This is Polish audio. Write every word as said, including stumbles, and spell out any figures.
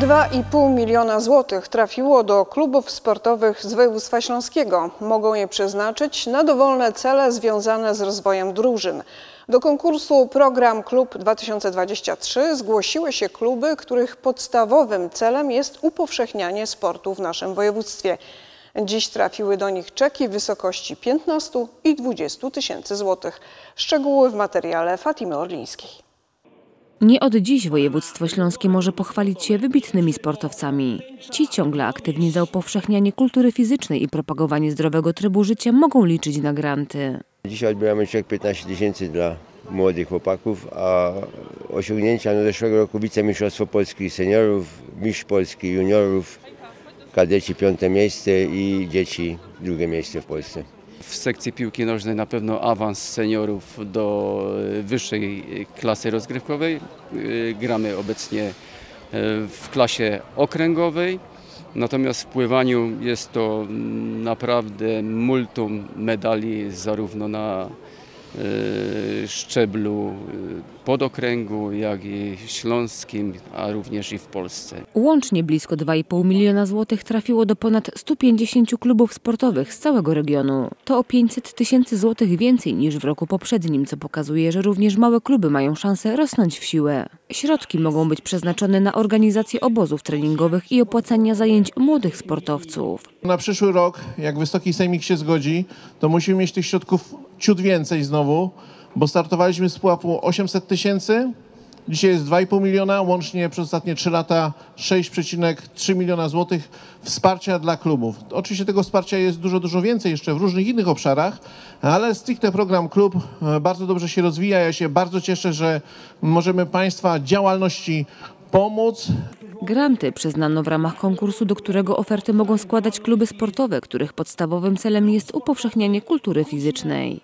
dwa i pół miliona złotych trafiło do klubów sportowych z województwa śląskiego. Mogą je przeznaczyć na dowolne cele związane z rozwojem drużyn. Do konkursu Program Klub dwa tysiące dwadzieścia trzy zgłosiły się kluby, których podstawowym celem jest upowszechnianie sportu w naszym województwie. Dziś trafiły do nich czeki w wysokości piętnastu i dwudziestu tysięcy złotych. Szczegóły w materiale Fatimy Orlińskiej. Nie od dziś województwo śląskie może pochwalić się wybitnymi sportowcami. Ci ciągle aktywni za upowszechnianie kultury fizycznej i propagowanie zdrowego trybu życia mogą liczyć na granty. Dzisiaj odbieramy czek piętnaście tysięcy dla młodych chłopaków, a osiągnięcia na zeszłego roku wicemistrzostwo Polski seniorów, mistrz Polski juniorów, kadeci piąte miejsce i dzieci drugie miejsce w Polsce. W sekcji piłki nożnej na pewno awans seniorów do wyższej klasy rozgrywkowej. Gramy obecnie w klasie okręgowej, natomiast w pływaniu jest to naprawdę multum medali zarówno na szczeblu podokręgu, jak i śląskim, a również i w Polsce. Łącznie blisko dwa i pół miliona złotych trafiło do ponad stu pięćdziesięciu klubów sportowych z całego regionu. To o pięćset tysięcy złotych więcej niż w roku poprzednim, co pokazuje, że również małe kluby mają szansę rosnąć w siłę. Środki mogą być przeznaczone na organizację obozów treningowych i opłacania zajęć młodych sportowców. Na przyszły rok, jak Wysoki Sejmik się zgodzi, to musimy mieć tych środków ciut więcej znowu, bo startowaliśmy z pułapu osiemset tysięcy, dzisiaj jest dwa i pół miliona, łącznie przez ostatnie trzy lata sześć przecinek trzy miliona złotych wsparcia dla klubów. Oczywiście tego wsparcia jest dużo, dużo więcej jeszcze w różnych innych obszarach, ale stricte program klub bardzo dobrze się rozwija. Ja się bardzo cieszę, że możemy Państwa działalności pomóc. Granty przyznano w ramach konkursu, do którego oferty mogą składać kluby sportowe, których podstawowym celem jest upowszechnianie kultury fizycznej.